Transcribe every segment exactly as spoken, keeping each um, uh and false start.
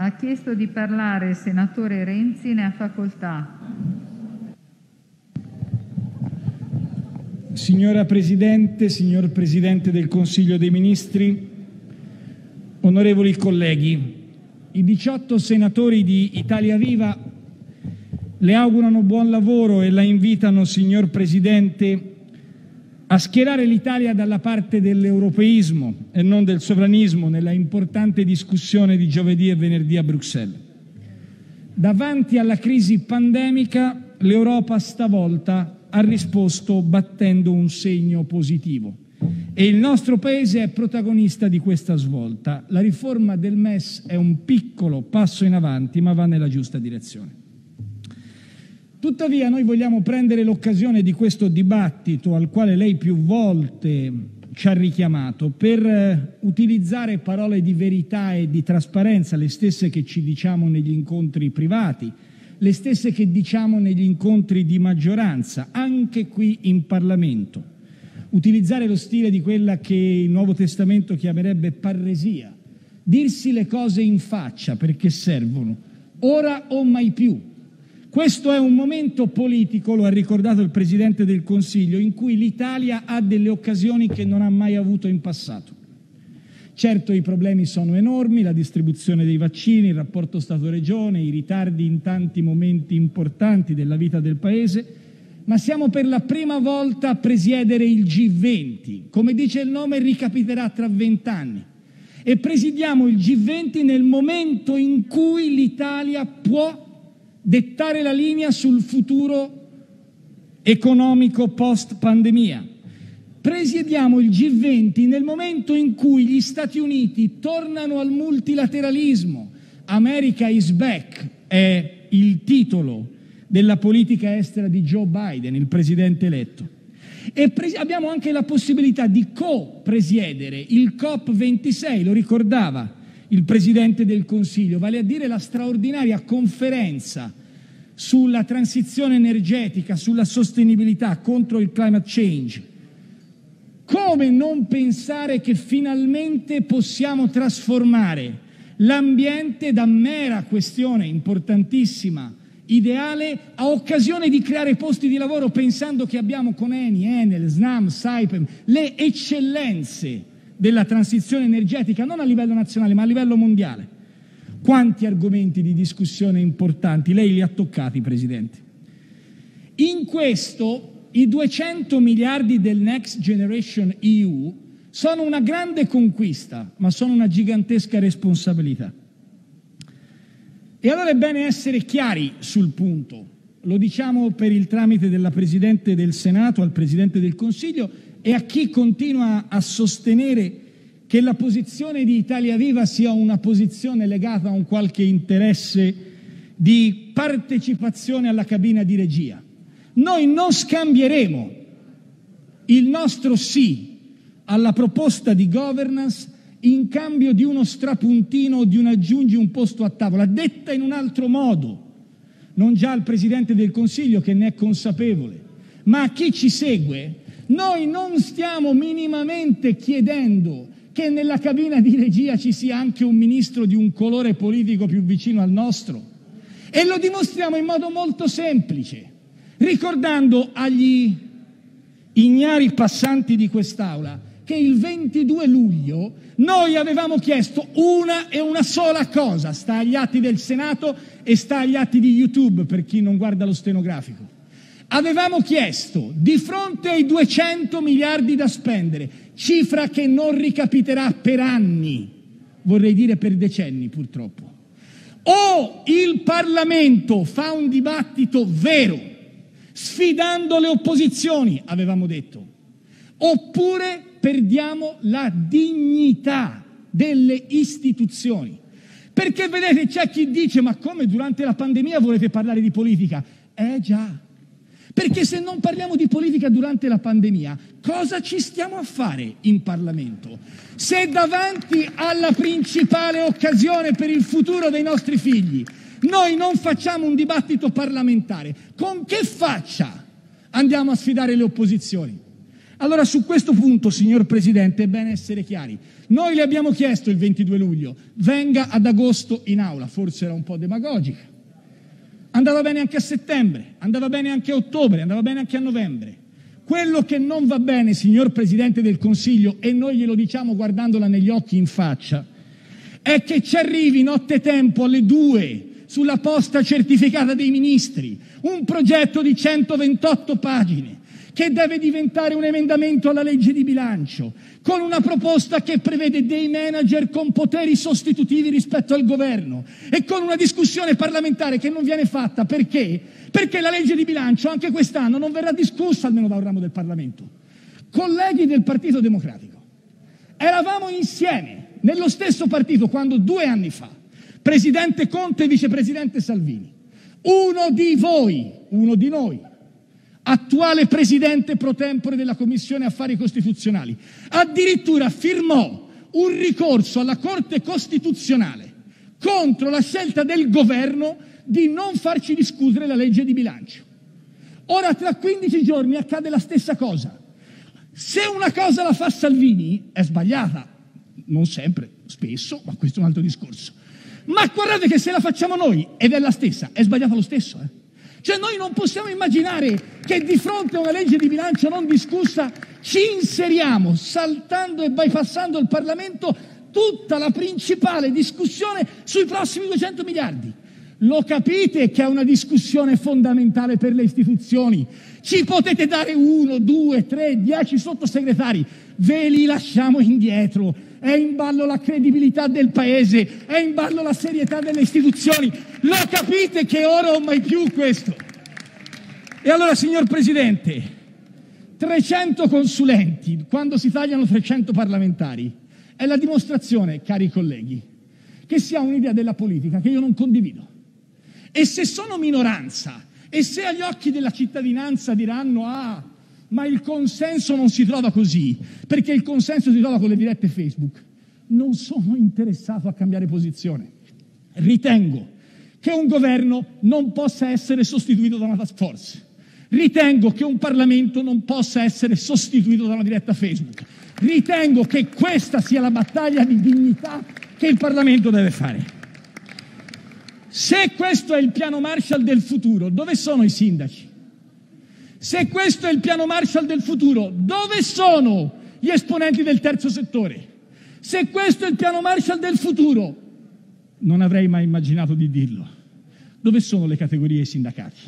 Ha chiesto di parlare il senatore Renzi, ne ha facoltà. Signora Presidente, signor Presidente del Consiglio dei Ministri, onorevoli colleghi, i diciotto senatori di Italia Viva le augurano buon lavoro e la invitano, signor Presidente, a schierare l'Italia dalla parte dell'europeismo e non del sovranismo nella importante discussione di giovedì e venerdì a Bruxelles. Davanti alla crisi pandemica, l'Europa stavolta ha risposto battendo un segno positivo e il nostro Paese è protagonista di questa svolta. La riforma del M E S è un piccolo passo in avanti, ma va nella giusta direzione. Tuttavia noi vogliamo prendere l'occasione di questo dibattito al quale lei più volte ci ha richiamato per utilizzare parole di verità e di trasparenza, le stesse che ci diciamo negli incontri privati, le stesse che diciamo negli incontri di maggioranza, anche qui in Parlamento. Utilizzare lo stile di quella che il Nuovo Testamento chiamerebbe parresia, dirsi le cose in faccia perché servono, ora o mai più. Questo è un momento politico, lo ha ricordato il Presidente del Consiglio, in cui l'Italia ha delle occasioni che non ha mai avuto in passato. Certo, i problemi sono enormi, la distribuzione dei vaccini, il rapporto Stato-Regione, i ritardi in tanti momenti importanti della vita del Paese, ma siamo per la prima volta a presiedere il G venti, come dice il nome ricapiterà tra vent'anni. E presidiamo il G venti nel momento in cui l'Italia può dettare la linea sul futuro economico post-pandemia. Presiediamo il G venti nel momento in cui gli Stati Uniti tornano al multilateralismo. America is back è il titolo della politica estera di Joe Biden, il presidente eletto. E pres- abbiamo anche la possibilità di co-presiedere il COP ventisei, lo ricordava il Presidente del Consiglio, vale a dire la straordinaria conferenza sulla transizione energetica, sulla sostenibilità contro il climate change. Come non pensare che finalmente possiamo trasformare l'ambiente da mera questione importantissima, ideale, a occasione di creare posti di lavoro, pensando che abbiamo con Eni, Enel, Snam, Saipem le eccellenze della transizione energetica, non a livello nazionale ma a livello mondiale. Quanti argomenti di discussione importanti, lei li ha toccati, Presidente. In questo i duecento miliardi del Next Generation E U sono una grande conquista, ma sono una gigantesca responsabilità. E allora è bene essere chiari sul punto. Lo diciamo per il tramite della Presidente del Senato, al Presidente del Consiglio e a chi continua a sostenere che la posizione di Italia Viva sia una posizione legata a un qualche interesse di partecipazione alla cabina di regia. Noi non scambieremo il nostro sì alla proposta di governance in cambio di uno strapuntino o di un aggiungi un posto a tavola, detta in un altro modo, non già al Presidente del Consiglio che ne è consapevole, ma a chi ci segue. Noi non stiamo minimamente chiedendo che nella cabina di regia ci sia anche un ministro di un colore politico più vicino al nostro. E lo dimostriamo in modo molto semplice, ricordando agli ignari passanti di quest'Aula che il ventidue luglio noi avevamo chiesto una e una sola cosa, sta agli atti del Senato e sta agli atti di YouTube per chi non guarda lo stenografico. Avevamo chiesto, di fronte ai duecento miliardi da spendere, cifra che non ricapiterà per anni, vorrei dire per decenni purtroppo, o il Parlamento fa un dibattito vero, sfidando le opposizioni, avevamo detto, oppure perdiamo la dignità delle istituzioni. Perché vedete, c'è chi dice, ma come durante la pandemia volete parlare di politica? Eh già. Perché se non parliamo di politica durante la pandemia, cosa ci stiamo a fare in Parlamento? Se davanti alla principale occasione per il futuro dei nostri figli noi non facciamo un dibattito parlamentare, con che faccia andiamo a sfidare le opposizioni? Allora su questo punto, signor Presidente, è bene essere chiari. Noi le abbiamo chiesto il ventidue luglio, venga ad agosto in aula, forse era un po' demagogica. Andava bene anche a settembre, andava bene anche a ottobre, andava bene anche a novembre. Quello che non va bene, signor Presidente del Consiglio, e noi glielo diciamo guardandola negli occhi in faccia, è che ci arrivi nottetempo alle due sulla posta certificata dei ministri, un progetto di centoventotto pagine, che deve diventare un emendamento alla legge di bilancio, con una proposta che prevede dei manager con poteri sostitutivi rispetto al governo e con una discussione parlamentare che non viene fatta perché? Perché la legge di bilancio anche quest'anno non verrà discussa almeno da un ramo del Parlamento. Colleghi del Partito Democratico, eravamo insieme nello stesso partito quando due anni fa, Presidente Conte e Vicepresidente Salvini, uno di voi, uno di noi, attuale presidente pro tempore della Commissione Affari Costituzionali, addirittura firmò un ricorso alla Corte Costituzionale contro la scelta del governo di non farci discutere la legge di bilancio. Ora tra quindici giorni accade la stessa cosa. Se una cosa la fa Salvini è sbagliata, non sempre, spesso, ma questo è un altro discorso. Ma guardate che se la facciamo noi ed è la stessa, è sbagliata lo stesso, eh? Cioè noi non possiamo immaginare che di fronte a una legge di bilancio non discussa ci inseriamo, saltando e bypassando il Parlamento, tutta la principale discussione sui prossimi duecento miliardi. Lo capite che è una discussione fondamentale per le istituzioni? Ci potete dare uno, due, tre, dieci sottosegretari, ve li lasciamo indietro. È in ballo la credibilità del Paese, è in ballo la serietà delle istituzioni. Lo capite che ora o mai più questo? E allora, signor Presidente, trecento consulenti, quando si tagliano trecento parlamentari, è la dimostrazione, cari colleghi, che si ha un'idea della politica che io non condivido. E se sono minoranza, e se agli occhi della cittadinanza diranno «Ah, ma il consenso non si trova così, perché il consenso si trova con le dirette Facebook», non sono interessato a cambiare posizione. Ritengo che un governo non possa essere sostituito da una task force. Ritengo che un Parlamento non possa essere sostituito da una diretta Facebook. Ritengo che questa sia la battaglia di dignità che il Parlamento deve fare. Se questo è il piano Marshall del futuro, dove sono i sindaci? Se questo è il piano Marshall del futuro, dove sono gli esponenti del terzo settore? Se questo è il piano Marshall del futuro, non avrei mai immaginato di dirlo, dove sono le categorie e i sindacati?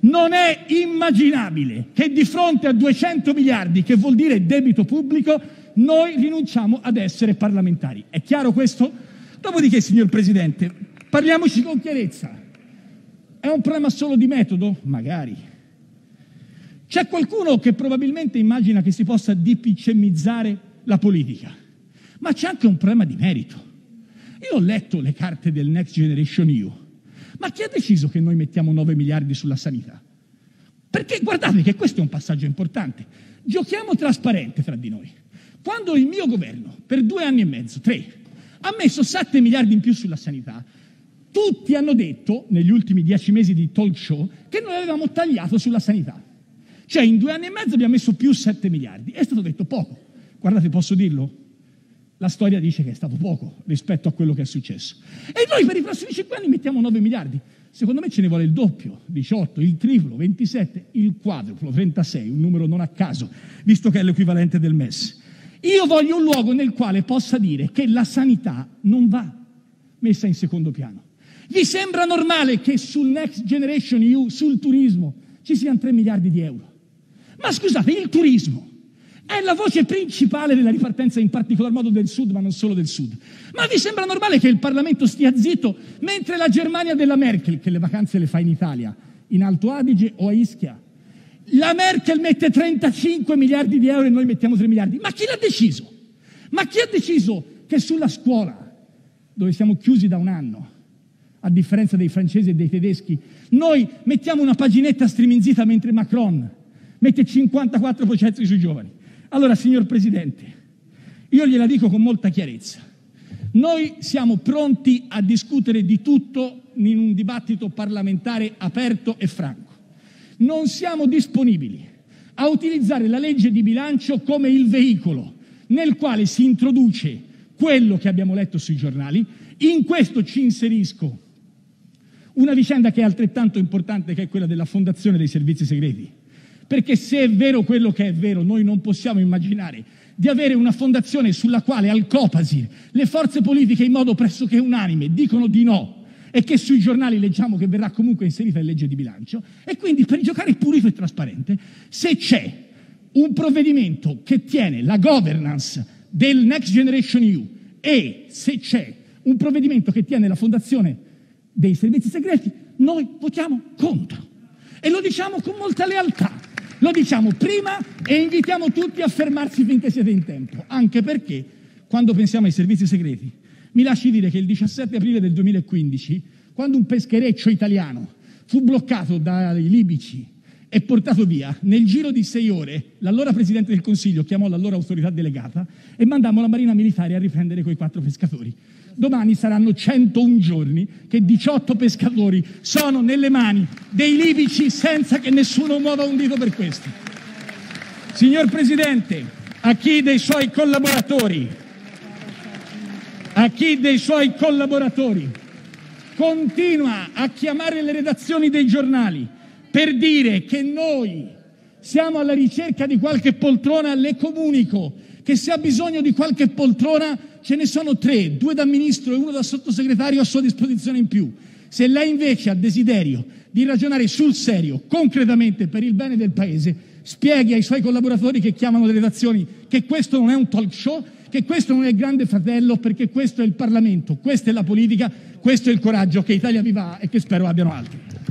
Non è immaginabile che di fronte a duecento miliardi, che vuol dire debito pubblico, noi rinunciamo ad essere parlamentari. È chiaro questo? Dopodiché, signor Presidente, parliamoci con chiarezza. È un problema solo di metodo? Magari. C'è qualcuno che probabilmente immagina che si possa dipicemizzare la politica, ma c'è anche un problema di merito. Io ho letto le carte del Next Generation E U, ma chi ha deciso che noi mettiamo nove miliardi sulla sanità? Perché guardate che questo è un passaggio importante. Giochiamo trasparente tra di noi. Quando il mio governo, per due anni e mezzo, tre, ha messo sette miliardi in più sulla sanità, tutti hanno detto, negli ultimi dieci mesi di talk show, che noi avevamo tagliato sulla sanità. Cioè in due anni e mezzo abbiamo messo più sette miliardi. È stato detto poco. Guardate, posso dirlo? La storia dice che è stato poco rispetto a quello che è successo. E noi per i prossimi cinque anni mettiamo nove miliardi. Secondo me ce ne vuole il doppio, diciotto, il triplo, ventisette, il quadruplo, trentasei, un numero non a caso, visto che è l'equivalente del M E S. Io voglio un luogo nel quale possa dire che la sanità non va messa in secondo piano. Vi sembra normale che sul Next Generation E U, sul turismo, ci siano tre miliardi di euro? Ma scusate, il turismo è la voce principale della ripartenza, in particolar modo del Sud, ma non solo del Sud. Ma vi sembra normale che il Parlamento stia zitto mentre la Germania della Merkel, che le vacanze le fa in Italia, in Alto Adige o a Ischia, la Merkel mette trentacinque miliardi di euro e noi mettiamo tre miliardi? Ma chi l'ha deciso? Ma chi ha deciso che sulla scuola, dove siamo chiusi da un anno, a differenza dei francesi e dei tedeschi, noi mettiamo una paginetta striminzita mentre Macron mette cinquantaquattro procenti sui giovani? Allora, signor Presidente, io gliela dico con molta chiarezza. Noi siamo pronti a discutere di tutto in un dibattito parlamentare aperto e franco. Non siamo disponibili a utilizzare la legge di bilancio come il veicolo nel quale si introduce quello che abbiamo letto sui giornali. In questo ci inserisco una vicenda che è altrettanto importante, che è quella della fondazione dei servizi segreti, perché se è vero quello che è vero, noi non possiamo immaginare di avere una fondazione sulla quale al Copasir le forze politiche in modo pressoché unanime dicono di no e che sui giornali leggiamo che verrà comunque inserita in legge di bilancio. E quindi, per giocare pulito e trasparente, se c'è un provvedimento che tiene la governance del Next Generation E U e se c'è un provvedimento che tiene la fondazione dei servizi segreti, noi votiamo contro. E lo diciamo con molta lealtà, lo diciamo prima e invitiamo tutti a fermarsi finché siete in tempo, anche perché quando pensiamo ai servizi segreti, mi lasci dire che il diciassette aprile del duemilaquindici, quando un peschereccio italiano fu bloccato dai libici e portato via, nel giro di sei ore l'allora Presidente del Consiglio chiamò l'allora autorità delegata e mandammo la Marina Militare a riprendere quei quattro pescatori. Domani saranno centouno giorni che diciotto pescatori sono nelle mani dei libici senza che nessuno muova un dito per questo. Signor Presidente, a chi dei suoi collaboratori, a chi dei suoi collaboratori continua a chiamare le redazioni dei giornali per dire che noi siamo alla ricerca di qualche poltrona, le comunico che se ha bisogno di qualche poltrona ce ne sono tre, due da ministro e uno da sottosegretario a sua disposizione in più. Se lei invece ha desiderio di ragionare sul serio, concretamente, per il bene del Paese, spieghi ai suoi collaboratori che chiamano le redazioni che questo non è un talk show, che questo non è il Grande Fratello, perché questo è il Parlamento, questa è la politica, questo è il coraggio che Italia Viva ha e che spero abbiano altri.